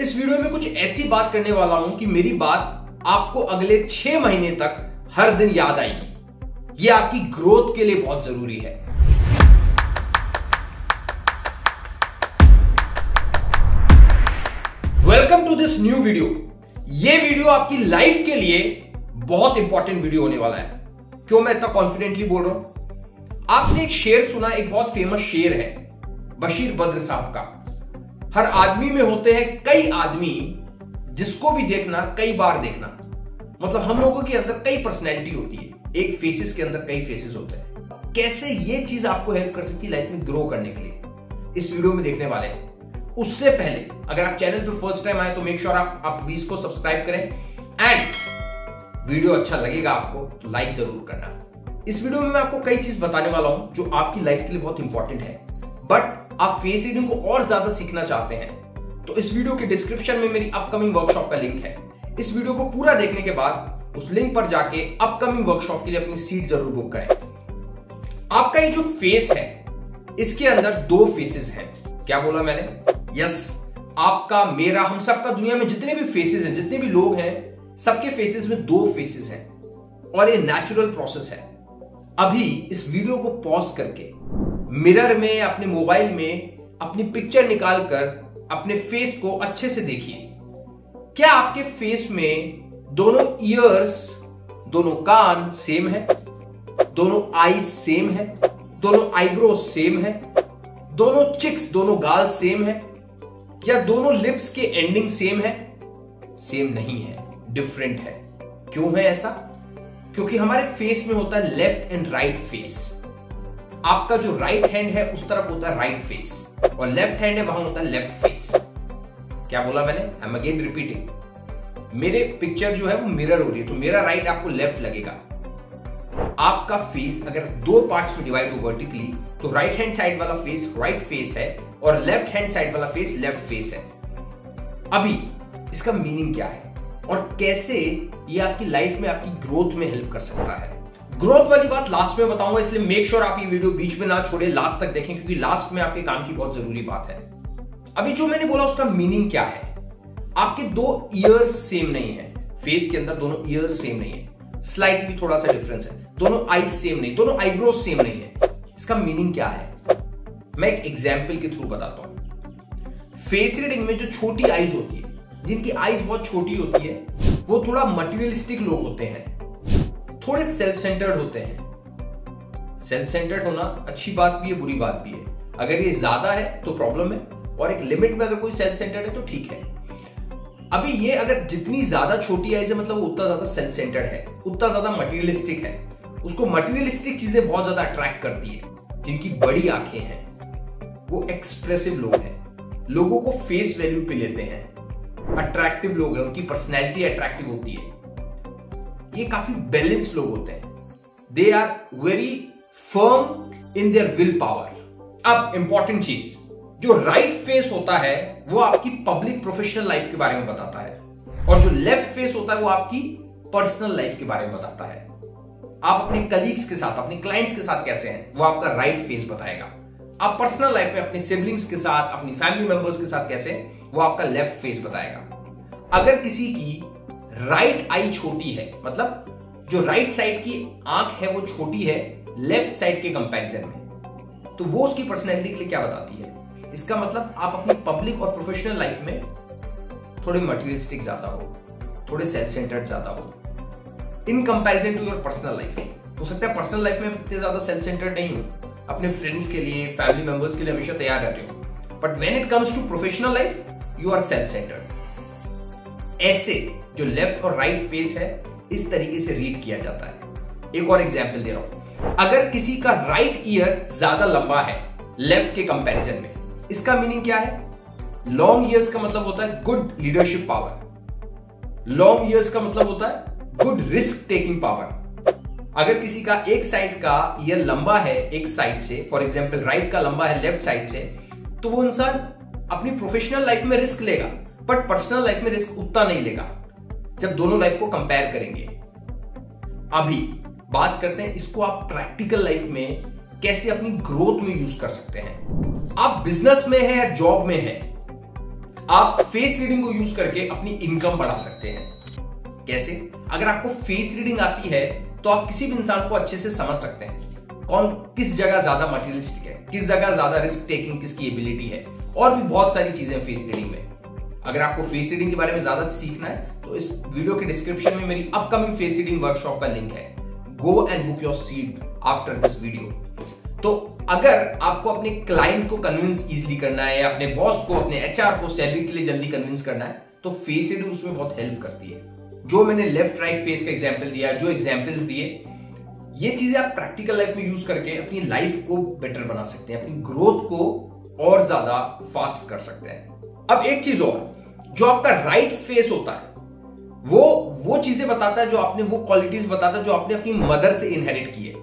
इस वीडियो में कुछ ऐसी बात करने वाला हूं कि मेरी बात आपको अगले 6 महीने तक हर दिन याद आएगी। यह आपकी ग्रोथ के लिए बहुत जरूरी है। Welcome to this new video. यह वीडियो आपकी लाइफ के लिए बहुत इंपॉर्टेंट वीडियो होने वाला है। क्यों मैं इतना कॉन्फिडेंटली बोल रहा हूं? आपने एक शेर सुना, एक बहुत फेमस शेर है बशीर बद्र साहब का। हर आदमी में होते हैं कई आदमी, जिसको भी देखना कई बार देखना। मतलब हम लोगों के अंदर कई पर्सनैलिटी होती है, एक फेसेस के अंदर कई फेसेस होते हैं। कैसे ये चीज आपको हेल्प कर सकती है लाइफ में ग्रो करने के लिए, इस वीडियो में देखने वाले हैं। उससे पहले अगर आप चैनल पर फर्स्ट टाइम आए तो मेक श्योर आप प्लीज को सब्सक्राइब करें, एंड वीडियो अच्छा लगेगा आपको तो लाइक जरूर करना। इस वीडियो में मैं आपको कई चीज बताने वाला हूं जो आपकी लाइफ के लिए बहुत इंपॉर्टेंट है, बट आप फेस रीडिंग को और ज्यादा सीखना चाहते हैं तो इस वीडियो के डिस्क्रिप्शन में मेरी अपकमिंग वर्कशॉप का लिंक है। इस वीडियो को पूरा देखने के बाद उस लिंक पर जाके अपकमिंग वर्कशॉप के लिए अपनी सीट जरूर बुक करें। आपका ये जो फेस है, इसके अंदर 2 फेसेस हैं। क्या बोला मैंने? यस, आपका, मेरा, हम सबका, दुनिया में जितने भी फेसेस हैं, जितने भी लोग हैं, सबके फेसेस में 2 फेसेस हैं और ये नेचुरल प्रोसेस है। अभी इस वीडियो को पॉज करके मिरर में, अपने मोबाइल में अपनी पिक्चर निकालकर अपने फेस को अच्छे से देखिए। क्या आपके फेस में दोनों ईयर्स, दोनों कान सेम है, दोनों आईज सेम है, दोनों आईब्रो सेम है, दोनों चिक्स, दोनों गाल सेम है, या दोनों लिप्स के एंडिंग सेम है? सेम नहीं है, डिफरेंट है। क्यों है ऐसा? क्योंकि हमारे फेस में होता है लेफ्ट एंड राइट फेस। आपका जो राइट हैंड है उस तरफ होता है राइट फेस, और लेफ्ट हैंड है वहां होता है लेफ्ट फेस। क्या बोला मैंने? I am again repeating. मेरे पिक्चर जो है वो मिरर हो रही है, तो मेरा राइट आपको लेफ्ट लगेगा। आपका फेस अगर 2 पार्ट्स में डिवाइड हो वर्टिकली, तो राइट हैंड साइड वाला फेस राइट फेस है और लेफ्ट हैंड साइड वाला फेस लेफ्ट फेस है। अभी इसका मीनिंग क्या है और कैसे ये आपकी लाइफ में, आपकी ग्रोथ में हेल्प कर सकता है? ग्रोथ वाली बात लास्ट में बताऊंगा, इसलिए मेक श्योर आप ये वीडियो बीच में ना छोड़े, लास्ट तक देखें, क्योंकि लास्ट में आपके काम की बहुत जरूरी बात है। अभी जो मैंने बोला उसका मीनिंग क्या है? आपके 2 ईयर्स सेम नहीं है, फेस के अंदर दोनों ईयर्स सेम नहीं है, स्लाइटली थोड़ा सा डिफरेंस है, दोनों आईज सेम नहीं, दोनों आईब्रो सेम नहीं है। इसका मीनिंग क्या है? मैं एक एग्जाम्पल के थ्रू बताता हूं। फेस रीडिंग में जो छोटी आईज होती है, जिनकी आईज बहुत छोटी होती है, वो थोड़ा मटीरियलिस्टिक लोग होते हैं, थोड़े सेल्फ सेंटर्ड होते हैं। सेल्फ सेंटर्ड होना अच्छी बात भी है, बुरी बात भी है। अगर ये ज्यादा है तो प्रॉब्लम है, और एक लिमिट में अगर कोई सेल्फ सेंटर्ड है तो ठीक है। अभी ये अगर जितनी ज्यादा छोटी आइज है, मतलब उतना ज्यादा सेल्फ सेंटर्ड है, उतना ज्यादा मटेरियलिस्टिक है, उसको मटेरियलिस्टिक चीजें बहुत ज्यादा अट्रैक्ट करती है। जिनकी बड़ी आंखें हैं वो एक्सप्रेसिव लोग हैं, लोगों को फेस वैल्यू पे लेते हैं, अट्रैक्टिव लोग हैं, उनकी पर्सनैलिटी अट्रैक्टिव होती है। ये काफी बैलेंस लोग होते हैं, they are very firm in their will power. अब इंपॉर्टेंट चीज, जो राइट फेस होता है वो आपकी पब्लिक प्रोफेशनल लाइफ के बारे में बताता है, और जो लेफ्ट फेस होता है वो आपकी पर्सनल लाइफ के बारे में बताता है। आप अपने कलीग्स के साथ, अपने क्लाइंट्स के साथ कैसे हैं, वो आपका राइट फेस बताएगा। आप पर्सनल लाइफ में अपने सिबलिंग्स के साथ, अपनी फैमिली मेंबर्स के साथ कैसे हैं, वो आपका लेफ्ट फेस बताएगा। अगर किसी की राइट आई छोटी है, मतलब जो राइट साइड की आंख है वो छोटी है लेफ्ट साइड के कंपैरिजन में, तो वो उसकी पर्सनैलिटी के लिए क्या बताती है? इसका मतलब आप अपनी पब्लिक और प्रोफेशनल लाइफ में थोड़े मटेरियलिस्टिक ज्यादा हो, थोड़े सेल्फ सेंटर्ड ज्यादा हो, in comparison to your personal life. हो सकता है पर्सनल लाइफ में इतने ज्यादा सेल्फ सेंटर्ड नहीं हो, अपने फ्रेंड्स के लिए, फैमिली मेंबर्स के लिए हमेशा तैयार रहते हो, but when it comes to professional life you are self centred. ऐसे जो लेफ्ट और राइट फेस है, इस तरीके से रीड किया जाता है। एक और एग्जांपल दे रहा हूं। अगर किसी का राइट ईयर ज्यादा लंबा है लेफ्ट के कंपैरिजन में, इसका मीनिंग क्या है? लॉन्ग ईयर्स का मतलब होता है good leadership power, long years का मतलब होता है गुड रिस्क टेकिंग पावर। अगर किसी का एक साइड का ईयर लंबा है, एक साइड से, फॉर एग्जाम्पल राइट का लंबा है लेफ्ट साइड से, तो वो इंसान अपनी प्रोफेशनल लाइफ में रिस्क लेगा, बट पर्सनल लाइफ में रिस्क उतना नहीं लेगा जब दोनों लाइफ को कंपेयर करेंगे। अभी बात करते हैं इसको आप प्रैक्टिकल लाइफ में कैसे अपनी ग्रोथ में यूज कर सकते हैं। आप बिजनेस में हैं या जॉब में हैं, आप फेस रीडिंग को यूज करके अपनी इनकम बढ़ा सकते हैं। कैसे? अगर आपको फेस रीडिंग आती है तो आप किसी भी इंसान को अच्छे से समझ सकते हैं, कौन किस जगह ज्यादा मटेरियलिस्टिक है, किस जगह ज्यादा रिस्क टेकिंग, किसकी एबिलिटी है, और भी बहुत सारी चीजें फेस रीडिंग में। अगर आपको फेस रीडिंग के बारे में ज्यादा सीखना है तो इस वीडियो के डिस्क्रिप्शन में मेरी अपकमिंग फेस रीडिंग वर्कशॉप का लिंक है। Go and book your seat after this video. तो अगर आपको अपने क्लाइंट को कन्विंस इजीली करना है या अपने बॉस को, अपने एचआर को सैलरी के लिए जल्दी कन्विंस करना है, तो फेस रीडिंग उसमें बहुत हेल्प करती है। जो मैंने लेफ्ट राइट फेस का एग्जांपल दिया, जो एग्जांपल्स दिए, ये चीजें आप प्रैक्टिकल लाइफ में यूज करके अपनी लाइफ को बेटर बना सकते हैं, अपनी ग्रोथ को और ज्यादा फास्ट कर सकते हैं। अब एक चीज और, जो आपका राइट फेस होता है वो चीजें बताता है, जो आपने वो क्वालिटीज बताता है जो आपने अपनी मदर से इनहेरिट की है,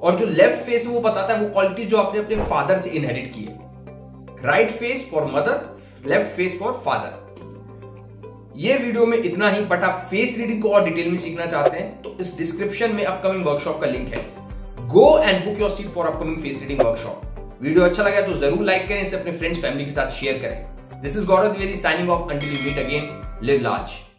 और जो लेफ्ट फेस है वो बताता है वो क्वालिटी जो आपने अपने फादर से इनहेरिट की है। Right face for mother, left face for father. ये वीडियो में इतना ही, बट आप फेस रीडिंग को और डिटेल में सीखना चाहते हैं तो इस डिस्क्रिप्शन में अपकमिंग वर्कशॉप का लिंक है। Go and book your seat for upcoming face reading workshop. Video अच्छा लगा तो जरूर लाइक करें, इसे अपने फ्रेंड्स फैमिली के साथ शेयर करें। This is Gaurav Dwivedi signing off, until we meet again, live large.